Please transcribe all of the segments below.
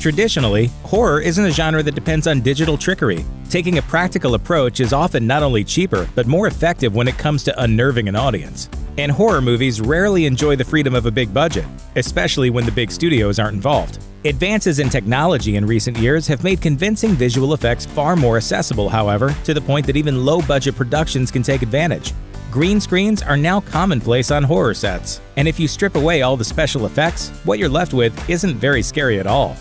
Traditionally, horror isn't a genre that depends on digital trickery. Taking a practical approach is often not only cheaper, but more effective when it comes to unnerving an audience. And horror movies rarely enjoy the freedom of a big budget, especially when the big studios aren't involved. Advances in technology in recent years have made convincing visual effects far more accessible, however, to the point that even low-budget productions can take advantage. Green screens are now commonplace on horror sets, and if you strip away all the special effects, what you're left with isn't very scary at all.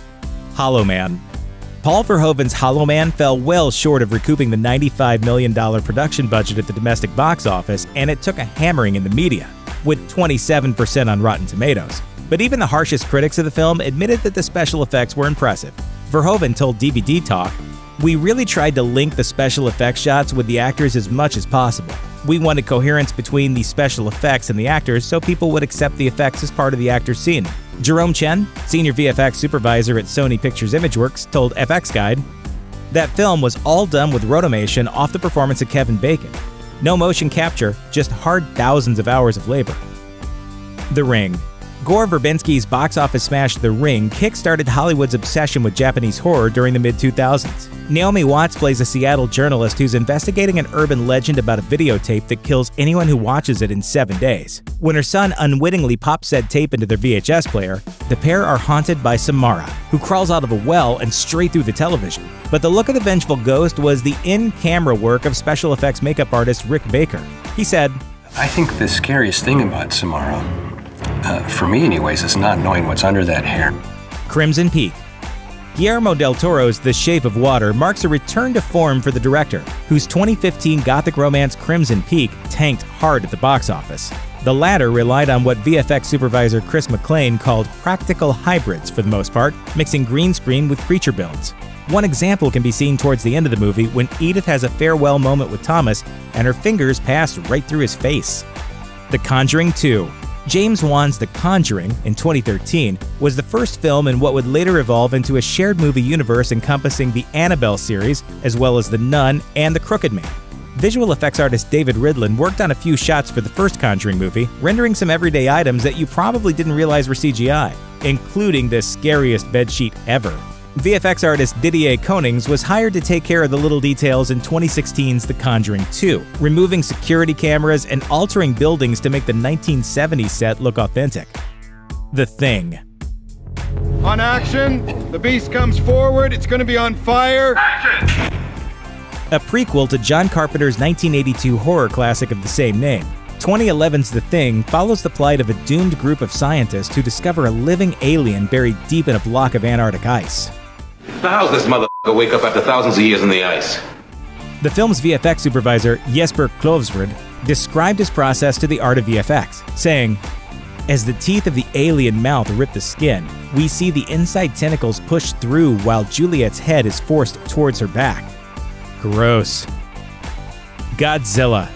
Hollow Man. Paul Verhoeven's Hollow Man fell well short of recouping the $95 million production budget at the domestic box office, and it took a hammering in the media, with 27% on Rotten Tomatoes. But even the harshest critics of the film admitted that the special effects were impressive. Verhoeven told DVD Talk, "We really tried to link the special effects shots with the actors as much as possible. We wanted coherence between the special effects and the actors so people would accept the effects as part of the actor's scene." Jerome Chen, senior VFX supervisor at Sony Pictures Imageworks, told FX Guide, "That film was all done with Rotomation off the performance of Kevin Bacon. No motion capture, just hard thousands of hours of labor." The Ring. Gore Verbinski's box office smash The Ring kick-started Hollywood's obsession with Japanese horror during the mid-2000s. Naomi Watts plays a Seattle journalist who's investigating an urban legend about a videotape that kills anyone who watches it in 7 days. When her son unwittingly pops said tape into their VHS player, the pair are haunted by Samara, who crawls out of a well and straight through the television. But the look of the vengeful ghost was the in-camera work of special effects makeup artist Rick Baker. He said, "I think the scariest thing about Samara, for me anyways, is not knowing what's under that hair." Crimson Peak. Guillermo del Toro's The Shape of Water marks a return to form for the director, whose 2015 gothic romance Crimson Peak tanked hard at the box office. The latter relied on what VFX supervisor Chris McClain called practical hybrids for the most part, mixing green screen with creature builds. One example can be seen towards the end of the movie when Edith has a farewell moment with Thomas and her fingers pass right through his face. The Conjuring 2. James Wan's The Conjuring, in 2013, was the first film in what would later evolve into a shared movie universe encompassing the Annabelle series, as well as The Nun and The Crooked Man. Visual effects artist David Riddell worked on a few shots for the first Conjuring movie, rendering some everyday items that you probably didn't realize were CGI, including the scariest bedsheet ever. VFX artist Didier Konings was hired to take care of the little details in 2016's The Conjuring 2, removing security cameras and altering buildings to make the 1970s set look authentic. The Thing. On action, the beast comes forward, it's going to be on fire. Action! A prequel to John Carpenter's 1982 horror classic of the same name. 2011's The Thing follows the plight of a doomed group of scientists who discover a living alien buried deep in a block of Antarctic ice. Now how's this motherfucker wake up after thousands of years in the ice? The film's VFX supervisor, Jesper Klovesrud, described his process to the Art of VFX, saying, "As the teeth of the alien mouth rip the skin, we see the inside tentacles push through while Juliet's head is forced towards her back." Gross. Godzilla.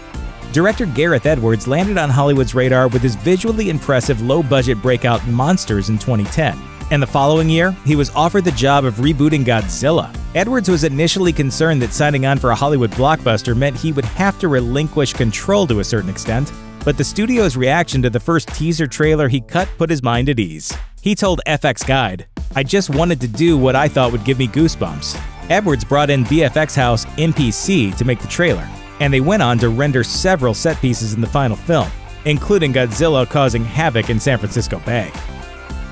Director Gareth Edwards landed on Hollywood's radar with his visually impressive low-budget breakout Monsters in 2010, and the following year, he was offered the job of rebooting Godzilla. Edwards was initially concerned that signing on for a Hollywood blockbuster meant he would have to relinquish control to a certain extent, but the studio's reaction to the first teaser trailer he cut put his mind at ease. He told FX Guide, "I just wanted to do what I thought would give me goosebumps." Edwards brought in VFX house MPC to make the trailer, and they went on to render several set pieces in the final film, including Godzilla causing havoc in San Francisco Bay.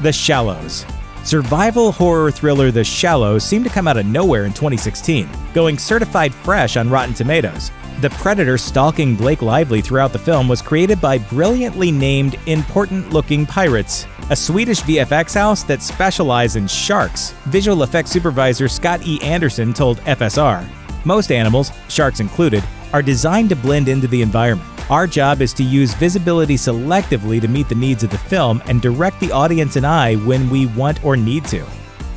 The Shallows. Survival horror thriller The Shallows seemed to come out of nowhere in 2016, going certified fresh on Rotten Tomatoes. The predator stalking Blake Lively throughout the film was created by brilliantly named important-looking pirates, a Swedish VFX house that specializes in sharks. Visual effects supervisor Scott E. Anderson told FSR, "Most animals, sharks included, are designed to blend into the environment. Our job is to use visibility selectively to meet the needs of the film and direct the audience and eye when we want or need to."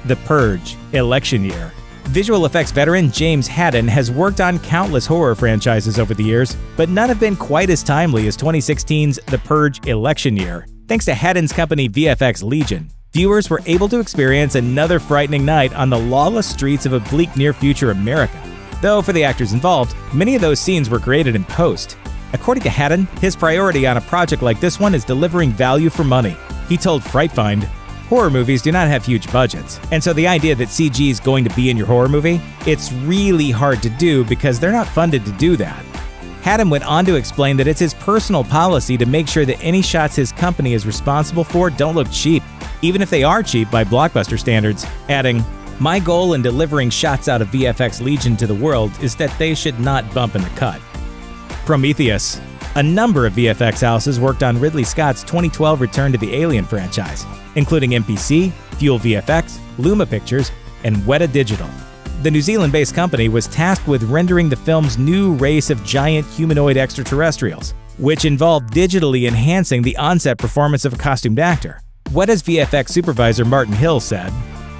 The Purge: Election Year. Visual effects veteran James Haddon has worked on countless horror franchises over the years, but none have been quite as timely as 2016's The Purge: Election Year. Thanks to Haddon's company VFX Legion, viewers were able to experience another frightening night on the lawless streets of a bleak near-future America. Though for the actors involved, many of those scenes were created in post. According to Haddon, his priority on a project like this one is delivering value for money. He told Fright Find, Horror movies do not have huge budgets, and so the idea that CG is going to be in your horror movie, it's really hard to do because they're not funded to do that. Haddam went on to explain that it's his personal policy to make sure that any shots his company is responsible for don't look cheap, even if they are cheap by blockbuster standards, adding, "My goal in delivering shots out of VFX Legion to the world is that they should not bump in the cut." Prometheus. A number of VFX houses worked on Ridley Scott's 2012 return to the Alien franchise, including MPC, Fuel VFX, Luma Pictures, and Weta Digital. The New Zealand-based company was tasked with rendering the film's new race of giant humanoid extraterrestrials, which involved digitally enhancing the on-set performance of a costumed actor. Weta's VFX supervisor Martin Hill said,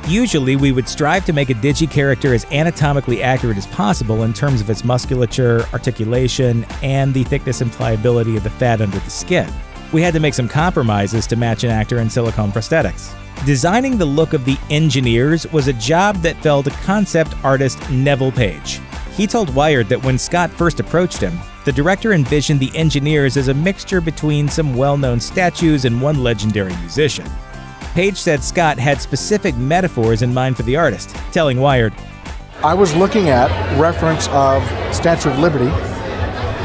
"Usually we would strive to make a digi-character as anatomically accurate as possible in terms of its musculature, articulation, and the thickness and pliability of the fat under the skin. We had to make some compromises to match an actor in silicone prosthetics." Designing the look of the engineers was a job that fell to concept artist Neville Page. He told Wired that when Scott first approached him, the director envisioned the engineers as a mixture between some well-known statues and one legendary musician. Page said Scott had specific metaphors in mind for the artist, telling Wired, "I was looking at reference of Statue of Liberty,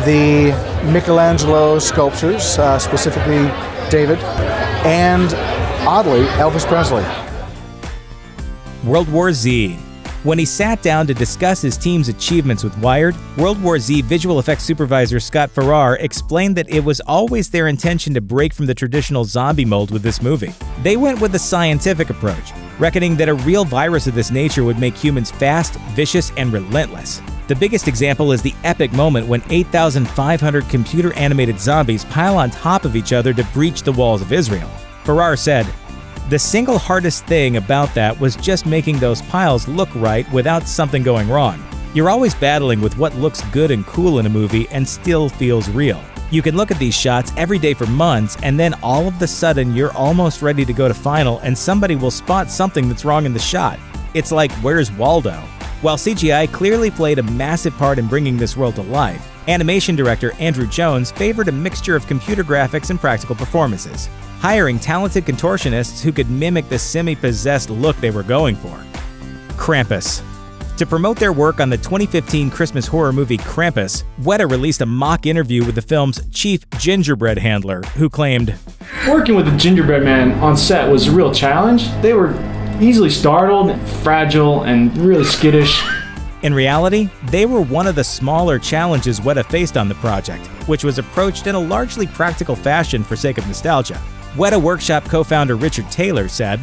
the Michelangelo sculptures, specifically David, and oddly, Elvis Presley." World War Z. When he sat down to discuss his team's achievements with Wired, World War Z visual effects supervisor Scott Farrar explained that it was always their intention to break from the traditional zombie mold with this movie. They went with a scientific approach, reckoning that a real virus of this nature would make humans fast, vicious, and relentless. The biggest example is the epic moment when 8,500 computer-animated zombies pile on top of each other to breach the walls of Israel. Farrar said, "The single hardest thing about that was just making those piles look right without something going wrong. You're always battling with what looks good and cool in a movie and still feels real. You can look at these shots every day for months, and then all of the sudden you're almost ready to go to final and somebody will spot something that's wrong in the shot. It's like, where's Waldo?" While CGI clearly played a massive part in bringing this world to life, animation director Andrew Jones favored a mixture of computer graphics and practical performances, hiring talented contortionists who could mimic the semi-possessed look they were going for. Krampus. To promote their work on the 2015 Christmas horror movie Krampus, Weta released a mock interview with the film's chief gingerbread handler, who claimed, "Working with the gingerbread man on set was a real challenge. They were easily startled, fragile, and really skittish." In reality, they were one of the smaller challenges Weta faced on the project, which was approached in a largely practical fashion for sake of nostalgia. Weta Workshop co-founder Richard Taylor said,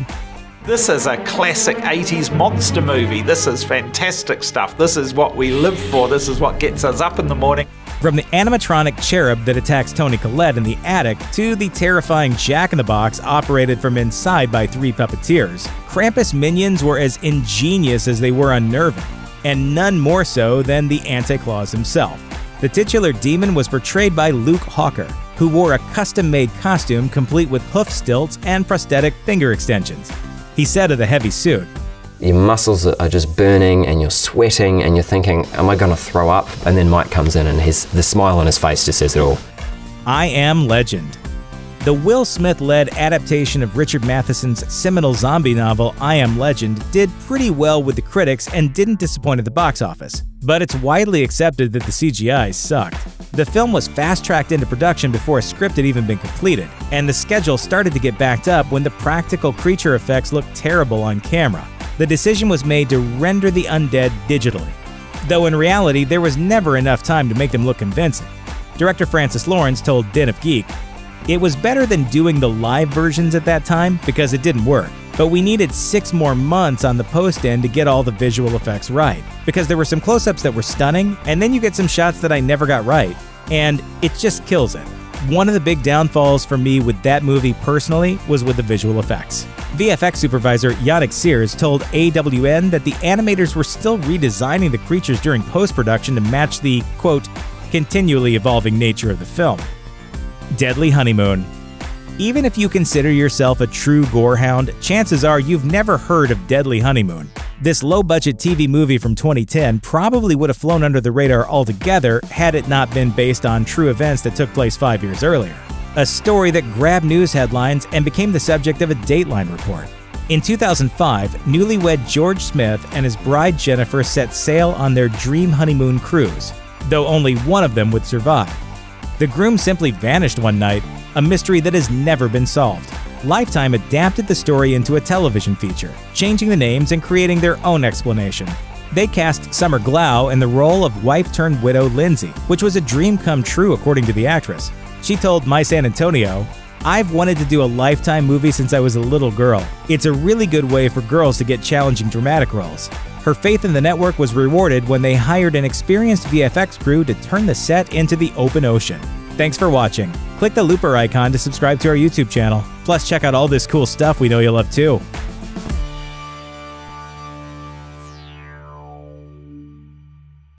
"This is a classic 80s monster movie. This is fantastic stuff. This is what we live for. This is what gets us up in the morning." From the animatronic cherub that attacks Toni Collette in the attic to the terrifying jack-in-the-box operated from inside by three puppeteers, Krampus minions were as ingenious as they were unnerving, and none more so than the Anticlaus himself. The titular demon was portrayed by Luke Hawker, who wore a custom-made costume complete with hoof stilts and prosthetic finger extensions. He said of the heavy suit, "Your muscles are just burning and you're sweating and you're thinking, am I gonna throw up?" And then Mike comes in and the smile on his face just says it all. I Am Legend. The Will Smith-led adaptation of Richard Matheson's seminal zombie novel I Am Legend did pretty well with the critics and didn't disappoint at the box office, but it's widely accepted that the CGI sucked. The film was fast-tracked into production before a script had even been completed, and the schedule started to get backed up when the practical creature effects looked terrible on camera. The decision was made to render the undead digitally, though in reality there was never enough time to make them look convincing. Director Francis Lawrence told Den of Geek, "It was better than doing the live versions at that time because it didn't work, but we needed 6 more months on the post end to get all the visual effects right, because there were some close-ups that were stunning, and then you get some shots that I never got right, and it just kills it." One of the big downfalls for me with that movie personally was with the visual effects. VFX supervisor Yannick Sears told AWN that the animators were still redesigning the creatures during post-production to match the, quote, continually evolving nature of the film. Deadly Honeymoon. Even if you consider yourself a true gorehound, chances are you've never heard of Deadly Honeymoon. This low-budget TV movie from 2010 probably would have flown under the radar altogether had it not been based on true events that took place 5 years earlier. a story that grabbed news headlines and became the subject of a Dateline report. In 2005, newlywed George Smith and his bride Jennifer set sail on their dream honeymoon cruise, though only one of them would survive. The groom simply vanished one night, a mystery that has never been solved. Lifetime adapted the story into a television feature, changing the names and creating their own explanation. They cast Summer Glau in the role of wife-turned-widow Lindsay, which was a dream come true according to the actress. She told My San Antonio, "I've wanted to do a Lifetime movie since I was a little girl. It's a really good way for girls to get challenging dramatic roles." Her faith in the network was rewarded when they hired an experienced VFX crew to turn the set into the open ocean. Thanks for watching. Click the looper icon to subscribe to our YouTube channel. Plus, check out all this cool stuff we know you'll love too.